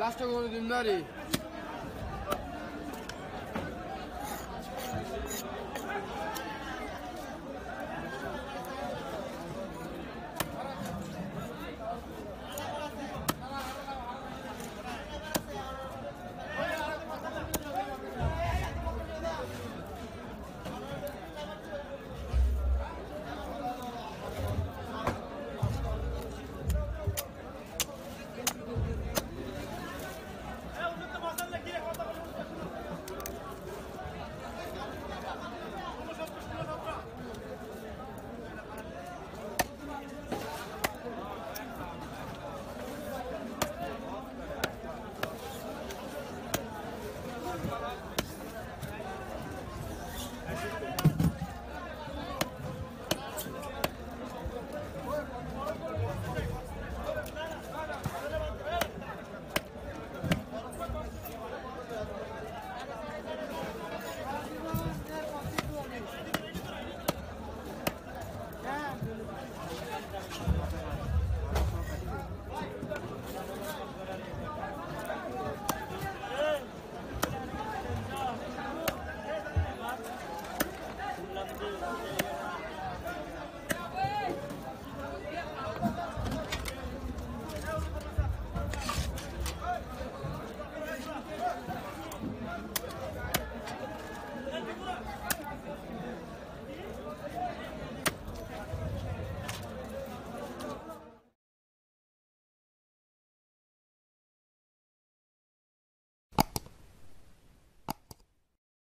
Last one, Dimnari.